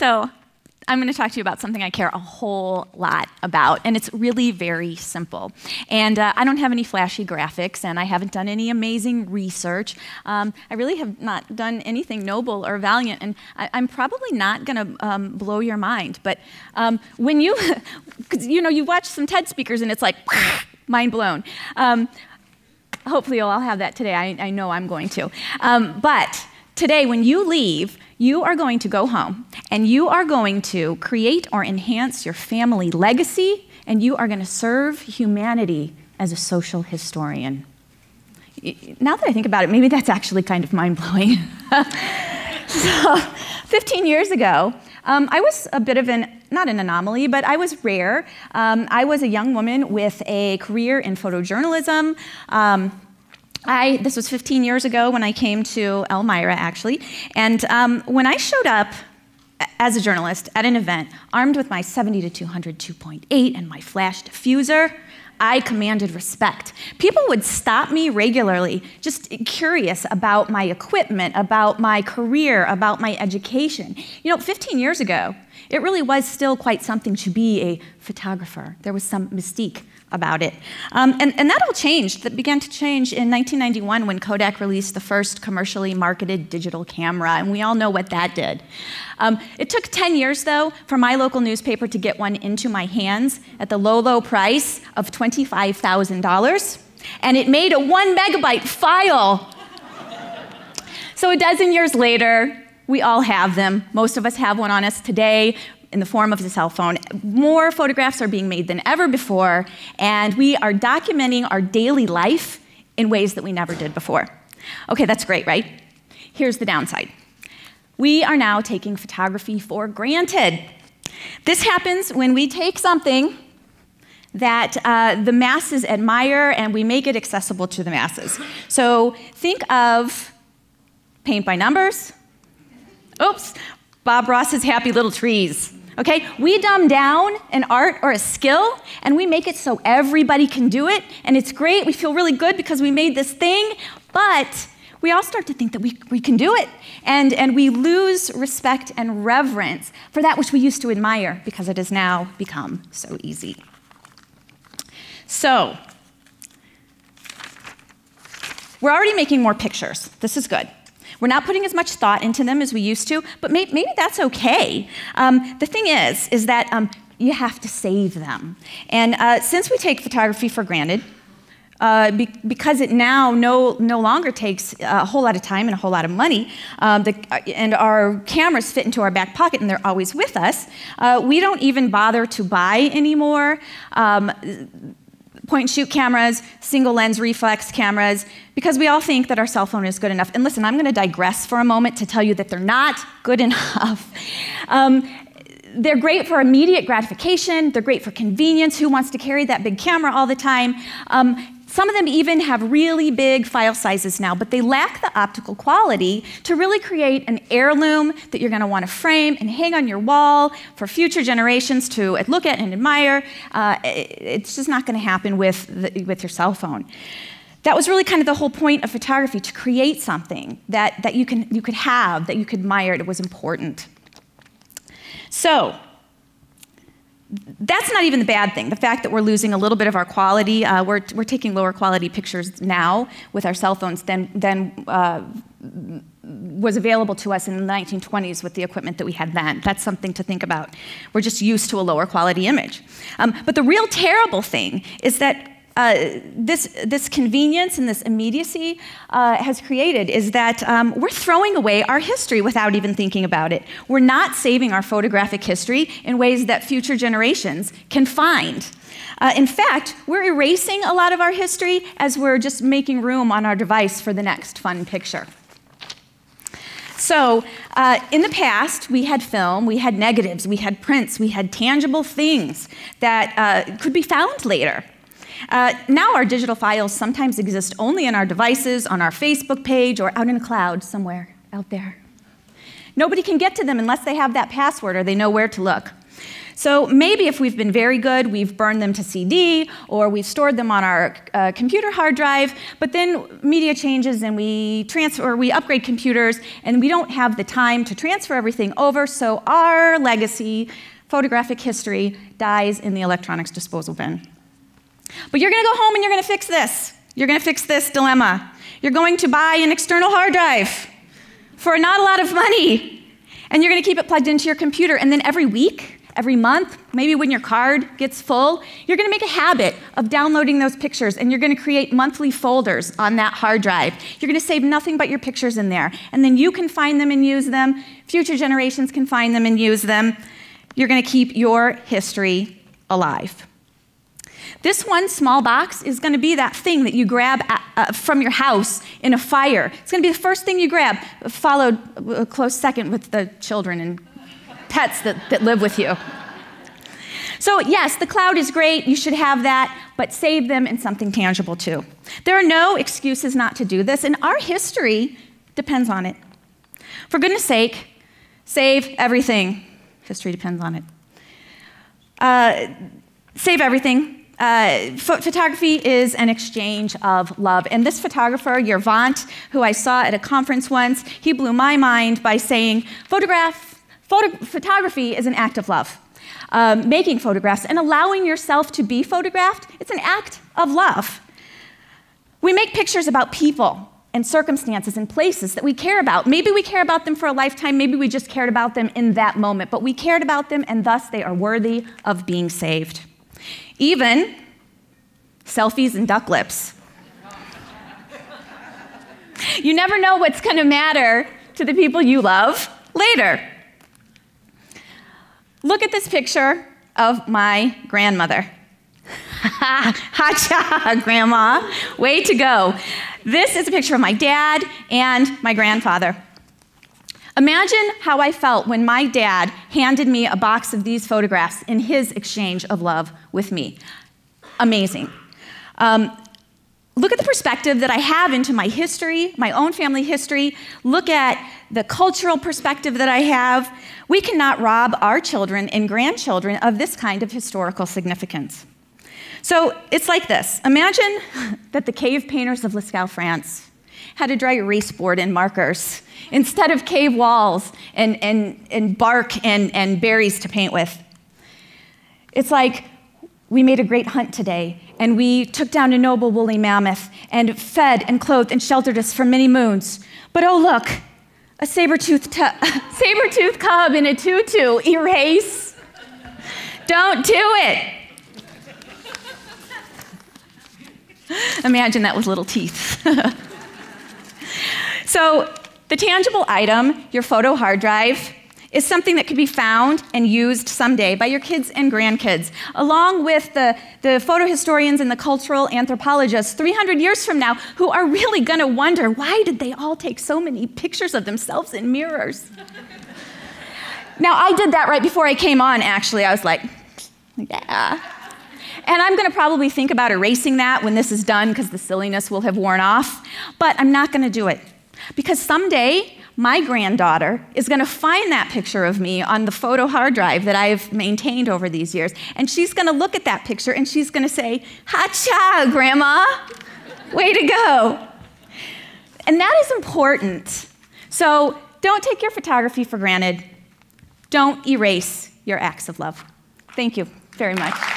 So I'm going to talk to you about something I care a whole lot about, and it's really very simple. And I don't have any flashy graphics, and I haven't done any amazing research. I really have not done anything noble or valiant, and I'm probably not going to blow your mind. But when you, you watch some TED speakers, and it's like, mind blown. Hopefully you'll all have that today. I know I'm going to. But today, when you leave, you are going to go home, and you are going to create or enhance your family legacy, and you are going to serve humanity as a social historian. Now that I think about it, maybe that's actually kind of mind-blowing. So, 15 years ago, I was a bit of not an anomaly, but I was rare. I was a young woman with a career in photojournalism. This was 15 years ago when I came to Elmira, actually. And when I showed up as a journalist at an event, armed with my 70 to 200 2.8 and my flash diffuser, I commanded respect. People would stop me regularly, just curious about my equipment, about my career, about my education. You know, 15 years ago, it really was still quite something to be a photographer. There was some mystique about it. And that all changed. That began to change in 1991 when Kodak released the first commercially marketed digital camera, and we all know what that did. It took 10 years, though, for my local newspaper to get one into my hands at the low, low price of $25,000, and it made a 1 megabyte file. So a dozen years later, we all have them. Most of us have one on us today in the form of the cell phone. More photographs are being made than ever before, and we are documenting our daily life in ways that we never did before. Okay, that's great, right? Here's the downside. We are now taking photography for granted. This happens when we take something that the masses admire and we make it accessible to the masses. So think of paint by numbers. Oops, Bob Ross's Happy Little Trees. Okay, we dumb down an art or a skill, and we make it so everybody can do it, and it's great, we feel really good because we made this thing, but we all start to think that we can do it, and we lose respect and reverence for that which we used to admire because it has now become so easy. So, we're already making more pictures. This is good. We're not putting as much thought into them as we used to, but maybe that's okay. The thing is that you have to save them. And since we take photography for granted, because it now no longer takes a whole lot of time and a whole lot of money, and our cameras fit into our back pocket and they're always with us, we don't even bother to buy anymore. Point-and-shoot cameras, single-lens reflex cameras, because we all think that our cell phone is good enough. And listen, I'm going to digress for a moment to tell you that they're not good enough. They're great for immediate gratification. They're great for convenience. Who wants to carry that big camera all the time? Some of them even have really big file sizes now, but they lack the optical quality to really create an heirloom that you're going to want to frame and hang on your wall for future generations to look at and admire. It's just not going to happen with your cell phone. That was really kind of the whole point of photography, to create something that you could have, that you could admire. It was important. So, that's not even the bad thing, the fact that we're losing a little bit of our quality. We're taking lower quality pictures now with our cell phones than was available to us in the 1920s with the equipment that we had then. That's something to think about. We're just used to a lower quality image. But the real terrible thing is that this convenience and this immediacy has created is that we're throwing away our history without even thinking about it. We're not saving our photographic history in ways that future generations can find. In fact, we're erasing a lot of our history as we're just making room on our device for the next fun picture. So in the past, we had film, we had negatives, we had prints, we had tangible things that could be found later. Now our digital files sometimes exist only in our devices, on our Facebook page, or out in a cloud somewhere out there. Nobody can get to them unless they have that password or they know where to look. So maybe if we've been very good, we've burned them to CD, or we've stored them on our computer hard drive, but then media changes and we upgrade computers, and we don't have the time to transfer everything over, so our legacy, photographic history, dies in the electronics disposal bin. But you're going to go home and you're going to fix this. You're going to fix this dilemma. You're going to buy an external hard drive for not a lot of money, and you're going to keep it plugged into your computer, and then every week, every month, maybe when your card gets full, you're going to make a habit of downloading those pictures, and you're going to create monthly folders on that hard drive. You're going to save nothing but your pictures in there, and then you can find them and use them. Future generations can find them and use them. You're going to keep your history alive. This one small box is going to be that thing that you grab from your house in a fire. It's going to be the first thing you grab, followed a close second with the children and pets that live with you. So yes, the cloud is great. You should have that, but save them in something tangible too. There are no excuses not to do this, and our history depends on it. For goodness sake, save everything. History depends on it. Save everything. Photography is an exchange of love. And this photographer, Yervant, who I saw at a conference once, he blew my mind by saying, photography is an act of love. Making photographs and allowing yourself to be photographed, it's an act of love. We make pictures about people and circumstances and places that we care about. Maybe we care about them for a lifetime, maybe we just cared about them in that moment, but we cared about them, and thus they are worthy of being saved. Even selfies and duck lips. You never know what's going to matter to the people you love later. Look at this picture of my grandmother. Ha-cha, Grandma. Way to go. This is a picture of my dad and my grandfather. Imagine how I felt when my dad handed me a box of these photographs in his exchange of love with me. Amazing. Look at the perspective that I have into my history, my own family history. Look at the cultural perspective that I have. We cannot rob our children and grandchildren of this kind of historical significance. So it's like this. Imagine that the cave painters of Lascaux, France, had a dry erase board and markers instead of cave walls and bark and berries to paint with. It's like we made a great hunt today, and we took down a noble woolly mammoth and fed and clothed and sheltered us for many moons. But oh look, a saber-toothed cub in a tutu. Erase. Don't do it. Imagine that with little teeth. So the tangible item, your photo hard drive, is something that could be found and used someday by your kids and grandkids. Along with the photo historians and the cultural anthropologists 300 years from now, who are really going to wonder, why did they all take so many pictures of themselves in mirrors? Now, I did that right before I came on, actually. I was like, yeah. And I'm going to probably think about erasing that when this is done, because the silliness will have worn off. But I'm not going to do it. Because someday, my granddaughter is going to find that picture of me on the photo hard drive that I've maintained over these years, and she's going to look at that picture and she's going to say, "Ha-cha, Grandma! Way to go!" And that is important. So don't take your photography for granted. Don't erase your acts of love. Thank you very much.